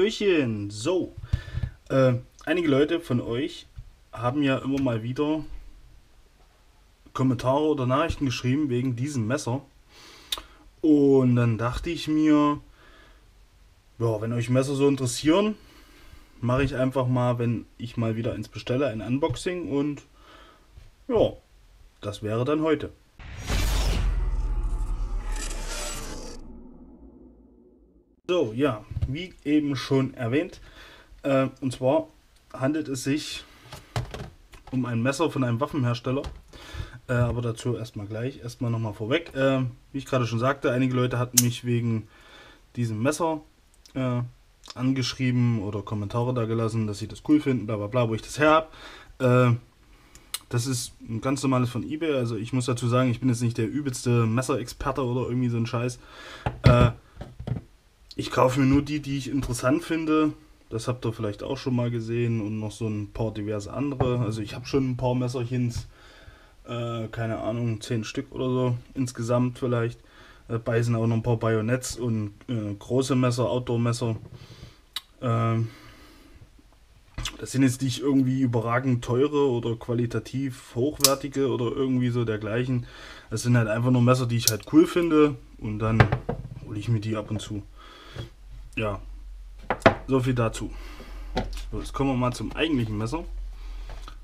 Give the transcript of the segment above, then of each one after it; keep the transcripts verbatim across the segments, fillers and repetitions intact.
Hallöchen! So, äh, einige Leute von euch haben ja immer mal wieder Kommentare oder Nachrichten geschrieben wegen diesem Messer. Und dann dachte ich mir, ja, wenn euch Messer so interessieren, mache ich einfach mal, wenn ich mal wieder eins bestelle, ein Unboxing, und ja, das wäre dann heute. So, ja, wie eben schon erwähnt, äh, und zwar handelt es sich um ein Messer von einem Waffenhersteller, äh, aber dazu erstmal gleich, erstmal nochmal vorweg. Äh, wie ich gerade schon sagte, einige Leute hatten mich wegen diesem Messer äh, angeschrieben oder Kommentare da gelassen, dass sie das cool finden, bla bla bla, wo ich das her habe. Äh, das ist ein ganz normales von eBay, also ich muss dazu sagen, ich bin jetzt nicht der übelste Messerexperte oder irgendwie so ein Scheiß. Äh, Ich kaufe mir nur die, die ich interessant finde. Das habt ihr vielleicht auch schon mal gesehen, und noch so ein paar diverse andere. Also ich habe schon ein paar Messerchens, äh, keine Ahnung, zehn Stück oder so insgesamt vielleicht. Dabei sind auch noch ein paar Bajonetts und äh, große Messer, Outdoor-Messer. Ähm, das sind jetzt nicht irgendwie überragend teure oder qualitativ hochwertige oder irgendwie so dergleichen. Das sind halt einfach nur Messer, die ich halt cool finde, und dann hole ich mir die ab und zu. Ja, so viel dazu. So, jetzt kommen wir mal zum eigentlichen Messer.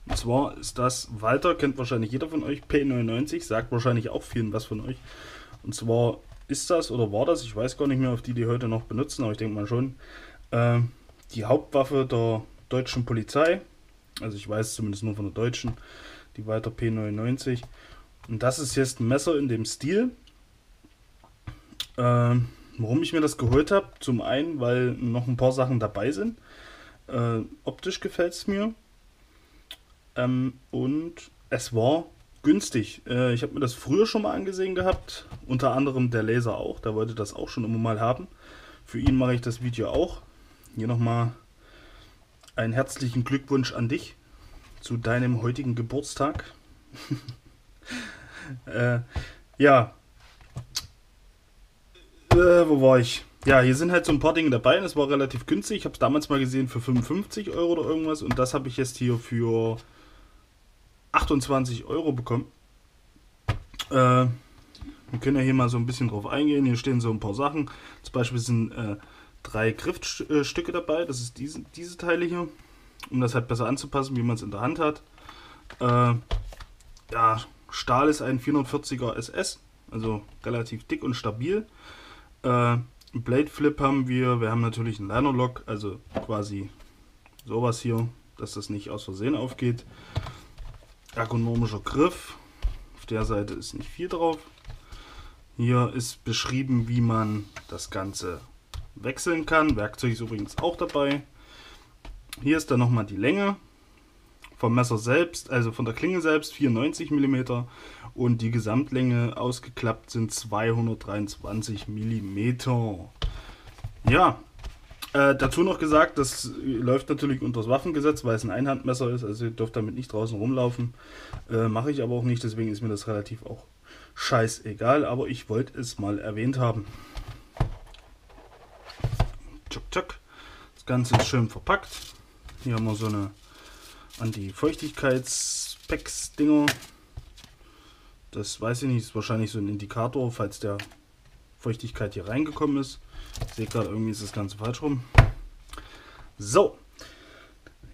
Und zwar ist das Walther, kennt wahrscheinlich jeder von euch, P neunundneunzig, sagt wahrscheinlich auch vielen was von euch. Und zwar ist das, oder war das, ich weiß gar nicht mehr, auf die die heute noch benutzen, aber ich denke mal schon, äh, die Hauptwaffe der deutschen Polizei. Also ich weiß zumindest nur von der deutschen, die Walther P neunundneunzig. Und das ist jetzt ein Messer in dem Stil. Äh, Warum ich mir das geholt habe, zum einen, weil noch ein paar Sachen dabei sind. Äh, optisch gefällt es mir. Ähm, und es war günstig. Äh, ich habe mir das früher schon mal angesehen gehabt. Unter anderem der Laser auch. Der wollte das auch schon immer mal haben. Für ihn mache ich das Video auch. Hier nochmal einen herzlichen Glückwunsch an dich zu deinem heutigen Geburtstag. äh, ja. Äh, wo war ich? Ja, hier sind halt so ein paar Dinge dabei, und es war relativ günstig. Ich habe es damals mal gesehen für fünfundfünfzig Euro oder irgendwas, und das habe ich jetzt hier für achtundzwanzig Euro bekommen. Äh, wir können ja hier mal so ein bisschen drauf eingehen. Hier stehen so ein paar Sachen. Zum Beispiel sind äh, drei Griffstücke dabei. Das ist diese, diese Teile hier, um das halt besser anzupassen, wie man es in der Hand hat. Äh, ja, Stahl ist ein vierhundertvierziger S S, also relativ dick und stabil. Ein Blade Flip haben wir, wir haben natürlich einen Liner Lock, also quasi sowas hier, dass das nicht aus Versehen aufgeht. Ergonomischer Griff, auf der Seite ist nicht viel drauf. Hier ist beschrieben, wie man das Ganze wechseln kann. Werkzeug ist übrigens auch dabei. Hier ist dann nochmal die Länge vom Messer selbst, also von der Klinge selbst, vierundneunzig Millimeter, und die Gesamtlänge ausgeklappt sind zweihundertdreiundzwanzig Millimeter. Ja, äh, dazu noch gesagt, das läuft natürlich unter das Waffengesetz, weil es ein Einhandmesser ist, also ihr dürft damit nicht draußen rumlaufen, äh, mache ich aber auch nicht, deswegen ist mir das relativ auch scheißegal, aber ich wollte es mal erwähnt haben. Tschuck, tschuck. Das Ganze ist schön verpackt. Hier haben wir so eine Anti-Feuchtigkeits-Packs-Dinger. Das weiß ich nicht, ist wahrscheinlich so ein Indikator, falls der Feuchtigkeit hier reingekommen ist. Ich sehe gerade, irgendwie ist das Ganze falsch rum. So,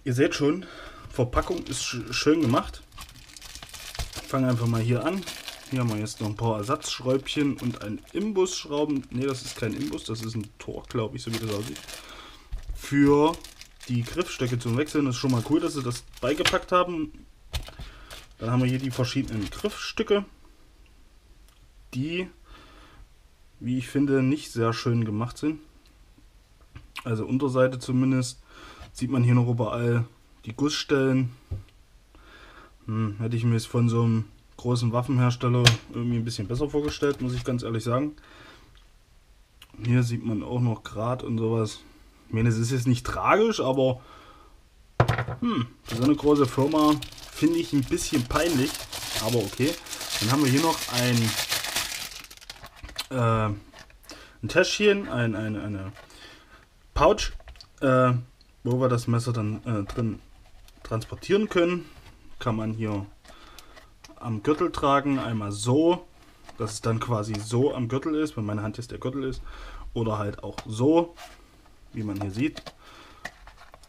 ihr seht schon, Verpackung ist schön gemacht. Ich fange einfach mal hier an. Hier haben wir jetzt noch ein paar Ersatzschräubchen und ein Imbusschrauben. Ne, das ist kein Imbus, das ist ein Tor, glaube ich, so wie das aussieht. Für die Griffstöcke zum Wechseln, das ist schon mal cool, dass sie das beigepackt haben. Dann haben wir hier die verschiedenen Griffstücke, die, wie ich finde, nicht sehr schön gemacht sind. Also Unterseite zumindest sieht man hier noch überall die Gussstellen. Hm, hätte ich mir jetzt von so einem großen Waffenhersteller irgendwie ein bisschen besser vorgestellt, muss ich ganz ehrlich sagen. Hier sieht man auch noch Grat und sowas. Ich meine, es ist jetzt nicht tragisch, aber hm, für so eine große Firma finde ich ein bisschen peinlich, aber okay. Dann haben wir hier noch ein, äh, ein Täschchen, ein, ein, eine Pouch, äh, wo wir das Messer dann äh, drin transportieren können. Kann man hier am Gürtel tragen, einmal so, dass es dann quasi so am Gürtel ist, wenn meine Hand jetzt der Gürtel ist, oder halt auch so, wie man hier sieht.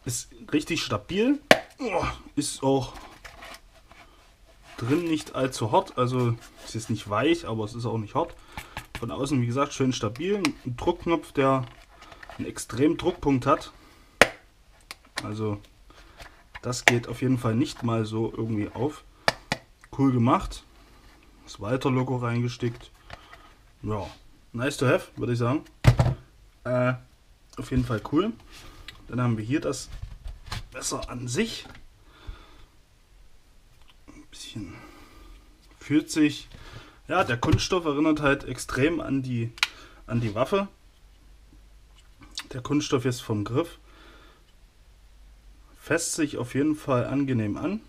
Ist richtig stabil, ist auch drin nicht allzu hart, also es ist nicht weich, aber es ist auch nicht hart. Von außen, wie gesagt, schön stabil, ein Druckknopf, der einen extremen Druckpunkt hat, also das geht auf jeden Fall nicht mal so irgendwie auf. Cool gemacht, das Walther-Logo reingestickt, ja, nice to have, würde ich sagen, äh, auf jeden Fall cool. Dann haben wir hier das Messer an sich. Ein bisschen fühlt sich, ja, der Kunststoff erinnert halt extrem an die, an die Waffe. Der Kunststoff jetzt vom Griff fässt sich auf jeden Fall angenehm an.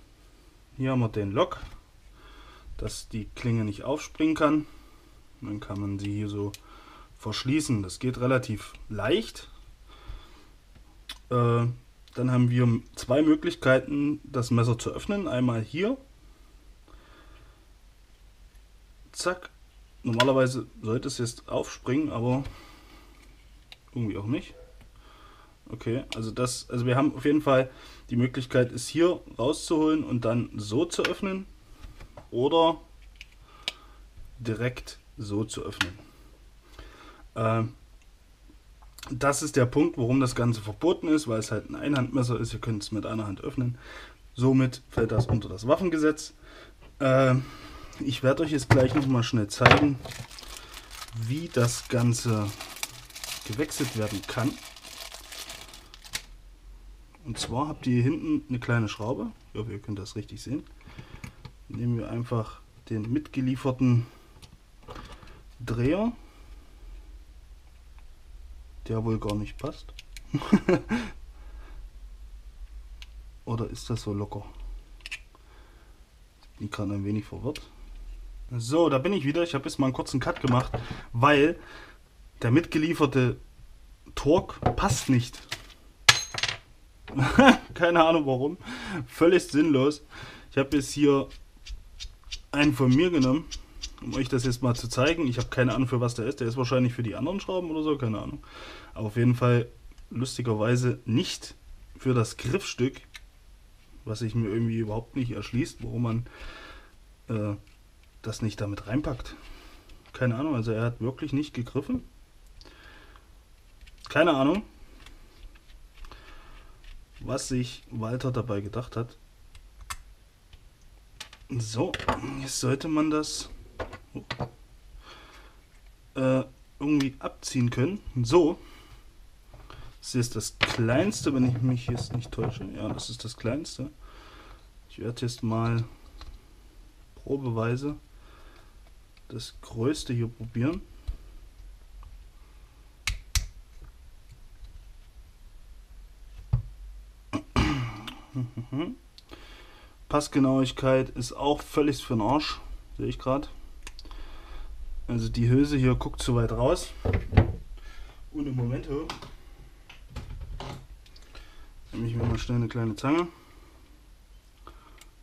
Hier haben wir den Lock, dass die Klinge nicht aufspringen kann. Dann kann man sie hier so verschließen. Das geht relativ leicht. Dann haben wir zwei Möglichkeiten, das Messer zu öffnen. Einmal hier. Zack. Normalerweise sollte es jetzt aufspringen, aber irgendwie auch nicht. Okay, also das, also wir haben auf jeden Fall die Möglichkeit, es hier rauszuholen und dann so zu öffnen. Oder direkt so zu öffnen. Ähm. Das ist der Punkt, warum das Ganze verboten ist, weil es halt ein Einhandmesser ist. Ihr könnt es mit einer Hand öffnen. Somit fällt das unter das Waffengesetz. Äh, ich werde euch jetzt gleich nochmal schnell zeigen, wie das Ganze gewechselt werden kann. Und zwar habt ihr hier hinten eine kleine Schraube. Ich hoffe, ihr könnt das richtig sehen. Nehmen wir einfach den mitgelieferten Dreher, der wohl gar nicht passt. Oder ist das so locker? Ich bin gerade ein wenig verwirrt. So, da bin ich wieder. Ich habe jetzt mal einen kurzen Cut gemacht, weil der mitgelieferte Torque passt nicht. Keine Ahnung warum. Völlig sinnlos. Ich habe jetzt hier einen von mir genommen, um euch das jetzt mal zu zeigen. Ich habe keine Ahnung, für was der ist. Der ist wahrscheinlich für die anderen Schrauben oder so, keine Ahnung. Aber auf jeden Fall lustigerweise nicht für das Griffstück, was sich mir irgendwie überhaupt nicht erschließt, warum man äh, das nicht damit reinpackt. Keine Ahnung, also er hat wirklich nicht gegriffen. Keine Ahnung, was sich Walther dabei gedacht hat. So, jetzt sollte man das Äh, irgendwie abziehen können. So, das ist das kleinste, wenn ich mich jetzt nicht täusche. Ja, das ist das kleinste. Ich werde jetzt mal probeweise das größte hier probieren. Passgenauigkeit ist auch völlig für den Arsch, sehe ich gerade. Also die Hülse hier guckt zu weit raus. Und im Moment hier nehme ich mir mal schnell eine kleine Zange,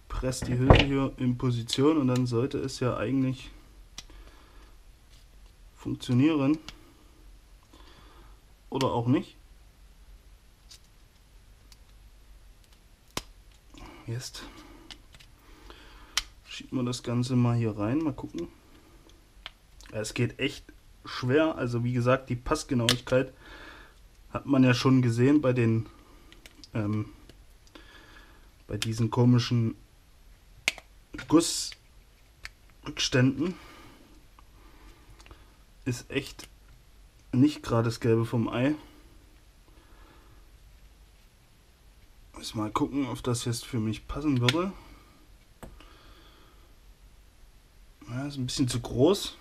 presse die Hülse hier in Position und dann sollte es ja eigentlich funktionieren. Oder auch nicht. Jetzt schieben wir das Ganze mal hier rein, mal gucken. Es geht echt schwer, also wie gesagt, die Passgenauigkeit hat man ja schon gesehen bei den ähm, bei diesen komischen Gussrückständen. Ist echt nicht gerade das Gelbe vom Ei. Muss mal gucken, ob das jetzt für mich passen würde. Ja, ist ein bisschen zu groß.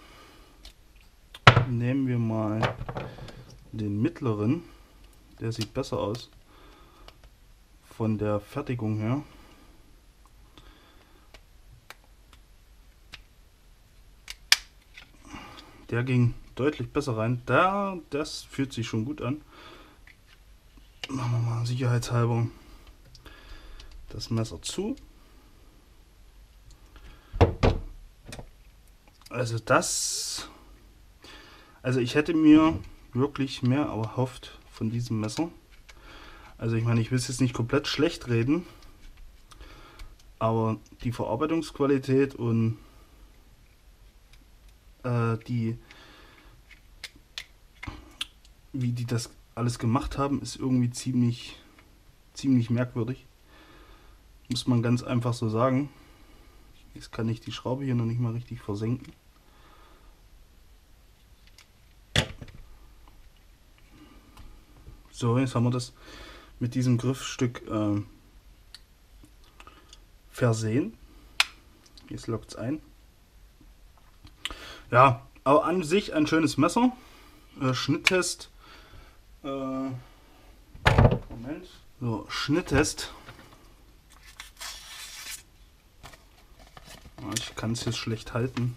Nehmen wir mal den mittleren, der sieht besser aus von der Fertigung her. Der ging deutlich besser rein. Da, das fühlt sich schon gut an. machen wir mal sicherheitshalber das Messer zu. Also das, also ich hätte mir wirklich mehr erhofft von diesem Messer. Also ich meine, ich will es jetzt nicht komplett schlecht reden, aber die Verarbeitungsqualität und äh, die, wie die das alles gemacht haben, ist irgendwie ziemlich, ziemlich merkwürdig. Muss man ganz einfach so sagen. Jetzt kann ich die Schraube hier noch nicht mal richtig versenken. So, jetzt haben wir das mit diesem Griffstück äh, versehen. Jetzt lockt es ein. Ja, aber an sich ein schönes Messer. Äh, Schnitttest. Äh, Moment. So, Schnitttest. Ich kann es jetzt schlecht halten.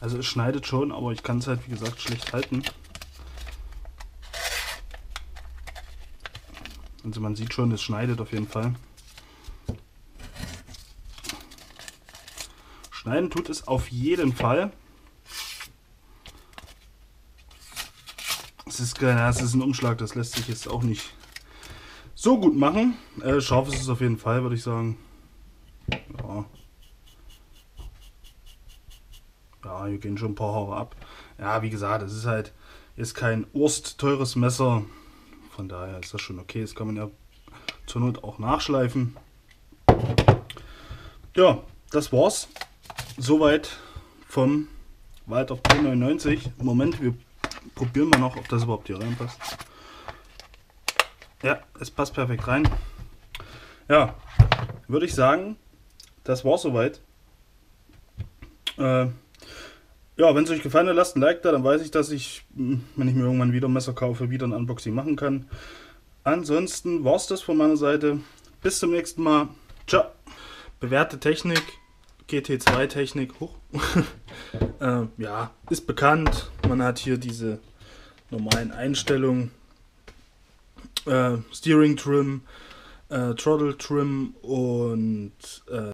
Also es schneidet schon, aber ich kann es halt, wie gesagt, schlecht halten. Also man sieht schon, es schneidet auf jeden Fall. Schneiden tut es auf jeden Fall. Es ist, ja, es ist ein Umschlag, das lässt sich jetzt auch nicht so gut machen. Äh, scharf ist es auf jeden Fall, würde ich sagen. Ja. Ja, hier gehen schon ein paar Haare ab. Ja, wie gesagt, es ist halt jetzt kein urstteures Messer. Von daher ist das schon okay. Das kann man ja zur Not auch nachschleifen. Ja, das war's. Soweit vom Walther P neunundneunzig. Moment, wir probieren mal noch, ob das überhaupt hier reinpasst. Ja, es passt perfekt rein. Ja, würde ich sagen, das war's soweit. Äh, ja, wenn es euch gefallen hat, lasst ein Like da, dann weiß ich, dass ich, wenn ich mir irgendwann wieder ein Messer kaufe, wieder ein Unboxing machen kann. Ansonsten war's das von meiner Seite. Bis zum nächsten Mal. Ciao. Bewährte Technik, G T zwei Technik, hoch. äh, ja, ist bekannt. Man hat hier diese normalen Einstellungen. Uh, Steering Trim, uh, Throttle Trim und uh